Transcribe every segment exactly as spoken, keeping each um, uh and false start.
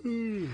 嗯。 嗯。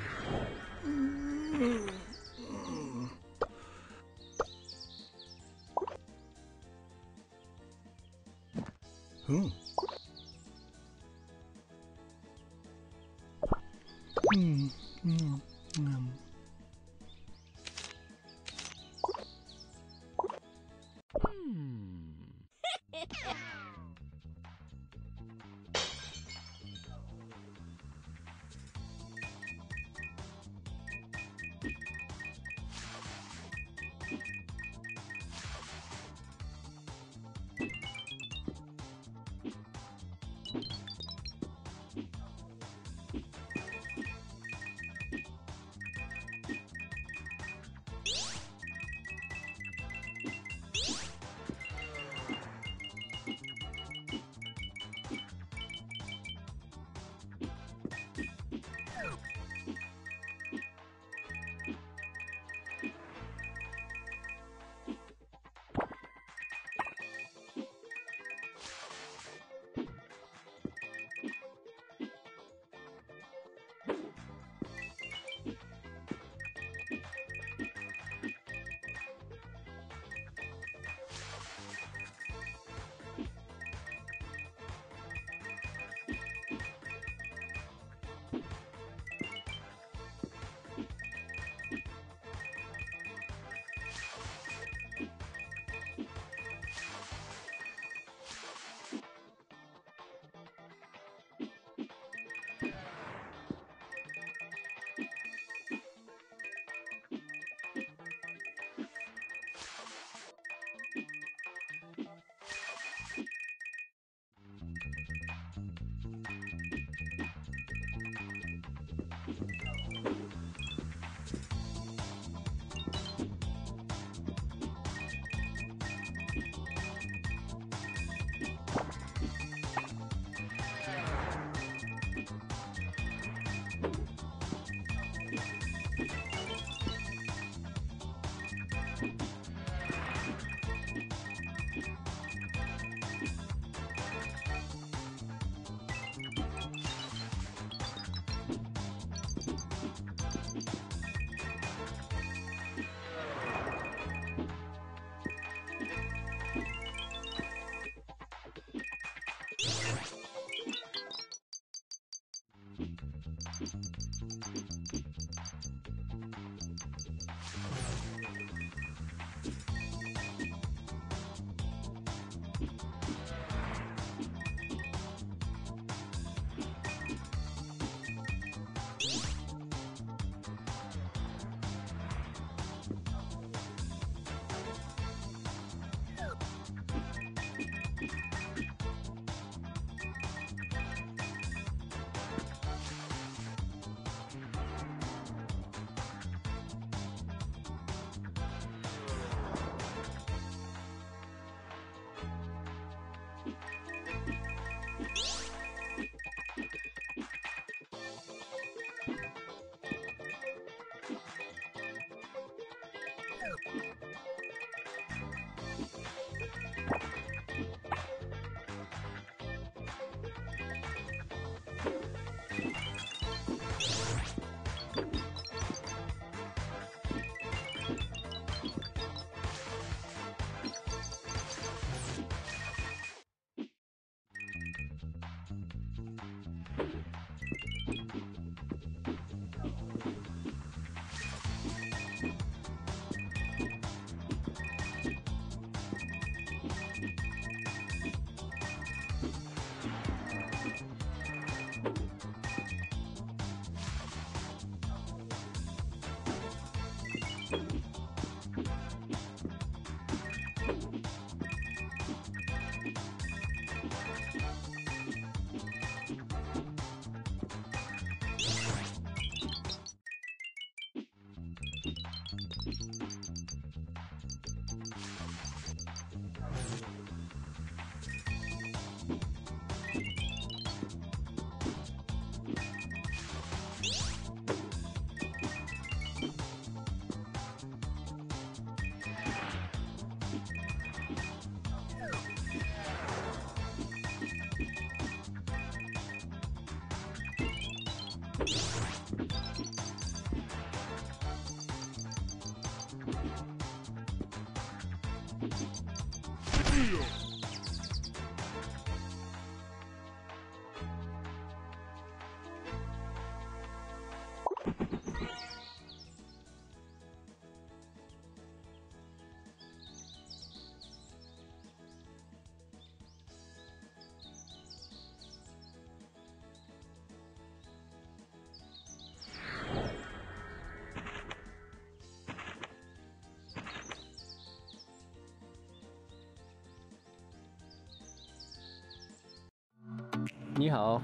你好。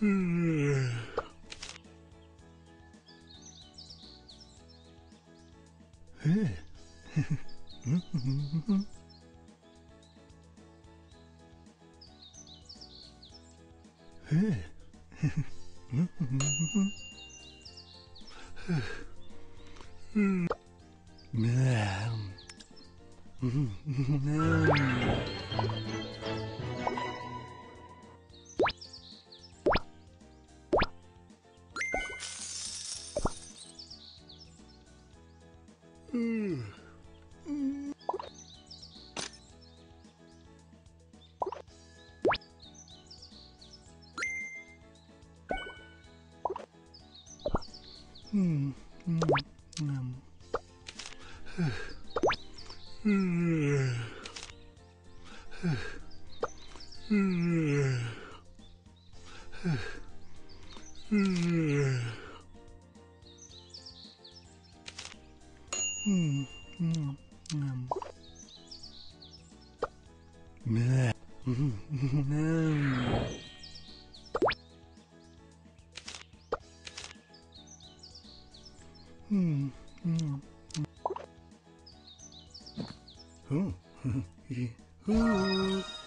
嗯嗯，一，嗯。